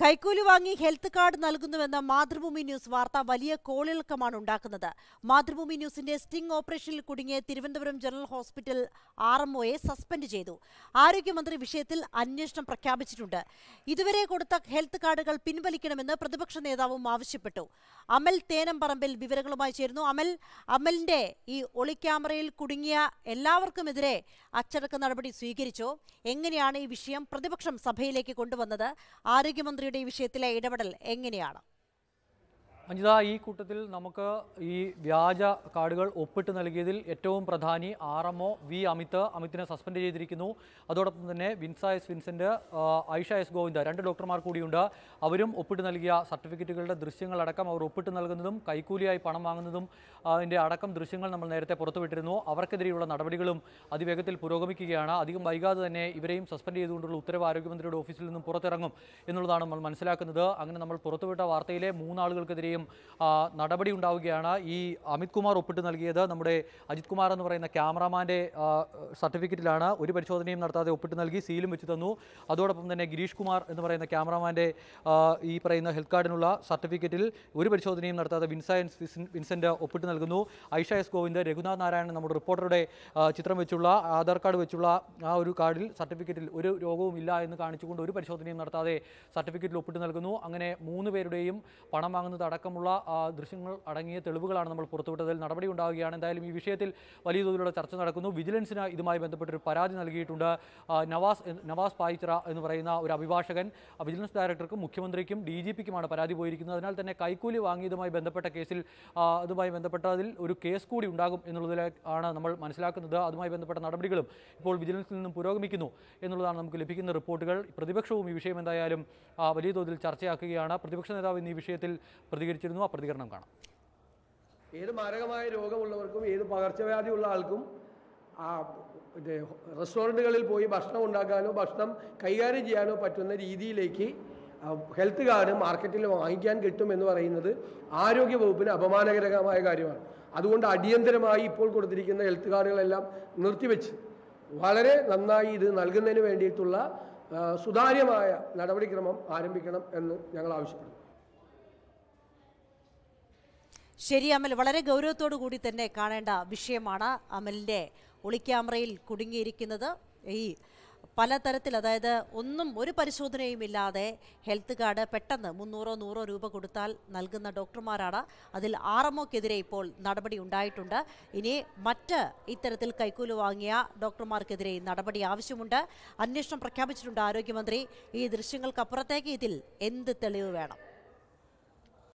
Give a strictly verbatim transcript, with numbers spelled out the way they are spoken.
കൈക്കൂലി വാങ്ങി health card നൽകുന്നുവെന്ന മാതൃഭൂമി ന്യൂസ് വാർത്ത വലിയ കോളിളക്കമാണ് ഉണ്ടാക്കുന്നത്. മാതൃഭൂമി ന്യൂസിന്റെ സ്റ്റിംഗ് ഓപ്പറേഷനിൽ കുടുങ്ങിയ Thiruvananthapuram general hospital R M ഒയെ സസ്പെൻഡ് ചെയ്തു. ആരോഗ്യമന്ത്രി വിഷയത്തിൽ അന്വേഷണം പ്രഖ്യാപിച്ചിട്ടുണ്ട്. ഇതുവരെ കൊടുത്ത ഹെൽത്ത് കാർഡുകൾ പിൻവലിക്കണമെന്ന് പ്രതിപക്ഷ നേതാവും ആവശ്യപ്പെട്ടു. അമൽ തേനംപറമ്പിൽ വിവരങ്ങളുമായി ചേരുന്നു. അമൽ, അമലിന്റെ ഈ ഒളിക്യാമറയിൽ കുടുങ്ങിയ എല്ലാവർക്കുമെതിരെ അച്ചടക്ക നടപടി സ്വീകരിച്ചോ? എങ്ങനെയാണ് ഈ വിഷയം പ്രതിപക്ഷം സഭയിലേക്ക് കൊണ്ടുവന്നത്? ആരോഗ്യമന്ത്രി ഈ വിഷയത്തിലെ ഇടപെടൽ എങ്ങനെയാണ്? അഞ്ജിത, ഈ കൂട്ടത്തിൽ നമുക്ക് ഈ വ്യാജ കാർഡുകൾ ഒപ്പിട്ട് നൽകിയതിൽ ഏറ്റവും പ്രധാനി R M O V Amit അമിതിനെ സസ്പെൻഡ് ചെയ്തിരിക്കുന്നു. അതോടൊപ്പം തന്നെ വിൻസ S Vincent, Aisha S Govinda, രണ്ട് ഡോക്ടർമാർ കൂടിയുണ്ട്. അവരും ഒപ്പിട്ട് നൽകിയ സർട്ടിഫിക്കറ്റുകളുടെ ദൃശ്യങ്ങളടക്കം, അവർ ഒപ്പിട്ട് നൽകുന്നതും കൈക്കൂലിയായി പണം വാങ്ങുന്നതും അതിൻ്റെ അടക്കം ദൃശ്യങ്ങൾ നമ്മൾ നേരത്തെ പുറത്തുവിട്ടിരുന്നു. അവർക്കെതിരെയുള്ള നടപടികളും അതിവേഗത്തിൽ പുരോഗമിക്കുകയാണ്. അധികം വൈകാതെ തന്നെ ഇവരെയും സസ്പെൻഡ് ചെയ്തുകൊണ്ടുള്ള ഉത്തരവ് ആരോഗ്യമന്ത്രിയുടെ ഓഫീസിൽ നിന്നും പുറത്തിറങ്ങും എന്നുള്ളതാണ് നമ്മൾ മനസ്സിലാക്കുന്നത്. അങ്ങനെ നമ്മൾ പുറത്തുവിട്ട വാർത്തയിലെ മൂന്നാളുകൾക്കെതിരെ നടപടി ഉണ്ടാവുകയാണ്. ഈ അമിത് കുമാർ ഒപ്പിട്ട് നൽകിയത് നമ്മുടെ അജിത് കുമാർ എന്ന് പറയുന്ന ക്യാമറാമാൻ്റെ സർട്ടിഫിക്കറ്റിലാണ്. ഒരു പരിശോധനയും നടത്താതെ ഒപ്പിട്ട് നൽകി സീലും വെച്ച് തന്നു. അതോടൊപ്പം തന്നെ ഗിരീഷ് കുമാർ എന്ന് പറയുന്ന ക്യാമറാമാൻ്റെ ഈ പറയുന്ന ഹെൽത്ത് കാർഡിനുള്ള സർട്ടിഫിക്കറ്റിൽ ഒരു പരിശോധനയും നടത്താതെ വിൻസ വിൻസെൻ്റ് ഒപ്പിട്ട് നൽകുന്നു. ഐഷ എസ് ഗോവിന്ദ്, രഘുനാഥ് നാരായണൻ, നമ്മുടെ റിപ്പോർട്ടറുടെ ചിത്രം വെച്ചുള്ള ആധാർ കാർഡ് വെച്ചുള്ള ആ ഒരു കാർഡിൽ സർട്ടിഫിക്കറ്റിൽ ഒരു രോഗവും ഇല്ല എന്ന് കാണിച്ചുകൊണ്ട് ഒരു പരിശോധനയും നടത്താതെ സർട്ടിഫിക്കറ്റിൽ ഒപ്പിട്ട് നൽകുന്നു. അങ്ങനെ മൂന്ന് പേരുടെയും പണം വാങ്ങുന്നത് ുള്ള ദൃശ്യങ്ങൾ അടങ്ങിയ തെളിവുകളാണ് നമ്മൾ പുറത്തുവിട്ടതിൽ നടപടി ഉണ്ടാവുകയാണ്. എന്തായാലും ഈ വിഷയത്തിൽ വലിയ തോതിലുള്ള ചർച്ച നടക്കുന്നു. വിജിലൻസിന് ഇതുമായി ബന്ധപ്പെട്ടൊരു പരാതി നൽകിയിട്ടുണ്ട് നവാസ് നവാസ് പായിച്ചിറ എന്ന് പറയുന്ന ഒരു അഭിഭാഷകൻ. വിജിലൻസ് ഡയറക്ടർക്കും മുഖ്യമന്ത്രിക്കും ഡി ജി പിക്കുമാണ് പരാതി പോയിരിക്കുന്നത്. അതിനാൽ തന്നെ കൈക്കൂലി വാങ്ങിയതുമായി ബന്ധപ്പെട്ട കേസിൽ അതുമായി ബന്ധപ്പെട്ടതിൽ ഒരു കേസ് കൂടി ഉണ്ടാകും എന്നുള്ളതിലാണ് നമ്മൾ മനസ്സിലാക്കുന്നത്. അതുമായി ബന്ധപ്പെട്ട നടപടികളും ഇപ്പോൾ വിജിലൻസിൽ നിന്നും പുരോഗമിക്കുന്നു എന്നുള്ളതാണ് നമുക്ക് ലഭിക്കുന്ന റിപ്പോർട്ടുകൾ. പ്രതിപക്ഷവും ഈ വിഷയം എന്തായാലും വലിയ തോതിൽ ചർച്ചയാക്കുകയാണ്. പ്രതിപക്ഷ നേതാവ് ഇന്ന് ഈ വിഷയത്തിൽ പ്രതികരിച്ചിരുന്നു. ആ പ്രതികരണം കാണാം. ഏത് മാരകമായ രോഗമുള്ളവർക്കും ഏത് പകർച്ചവ്യാധി ഉള്ള ആൾക്കും ആ റെസ്റ്റോറൻറ്റുകളിൽ പോയി ഭക്ഷണം ഉണ്ടാക്കാനോ ഭക്ഷണം കൈകാര്യം ചെയ്യാനോ പറ്റുന്ന രീതിയിലേക്ക് ഹെൽത്ത് കാർഡ് മാർക്കറ്റിൽ വാങ്ങിക്കാൻ കിട്ടും എന്ന് പറയുന്നത് ആരോഗ്യ വകുപ്പിന് അപമാനകരമായ കാര്യമാണ്. അതുകൊണ്ട് അടിയന്തരമായി ഇപ്പോൾ കൊടുത്തിരിക്കുന്ന ഹെൽത്ത് കാർഡുകളെല്ലാം നിർത്തിവെച്ച് വളരെ നന്നായി ഇത് നൽകുന്നതിന് വേണ്ടിയിട്ടുള്ള സുതാര്യമായ നടപടിക്രമം ആരംഭിക്കണം എന്ന് ഞങ്ങൾ ആവശ്യപ്പെടുന്നു. ശരി അമൽ, വളരെ ഗൗരവത്തോടു കൂടി തന്നെ കാണേണ്ട വിഷയമാണ്. അമലിൻ്റെ ഒളിക്യാമറയിൽ കുടുങ്ങിയിരിക്കുന്നത് ഈ പലതരത്തിൽ, അതായത് ഒന്നും ഒരു പരിശോധനയും ഇല്ലാതെ ഹെൽത്ത് കാർഡ് പെട്ടെന്ന് മുന്നൂറോ നൂറോ രൂപ കൊടുത്താൽ നൽകുന്ന ഡോക്ടർമാരാണ്. അതിൽ ആർ എം ഒക്കെതിരെ ഇപ്പോൾ നടപടി ഉണ്ടായിട്ടുണ്ട്. ഇനി മറ്റ് ഇത്തരത്തിൽ കൈക്കൂലി വാങ്ങിയ ഡോക്ടർമാർക്കെതിരെ നടപടി ആവശ്യമുണ്ട്. അന്വേഷണം പ്രഖ്യാപിച്ചിട്ടുണ്ട് ആരോഗ്യമന്ത്രി. ഈ ദൃശ്യങ്ങൾക്കപ്പുറത്തേക്ക് ഇതിൽ എന്ത് തെളിവ് വേണം?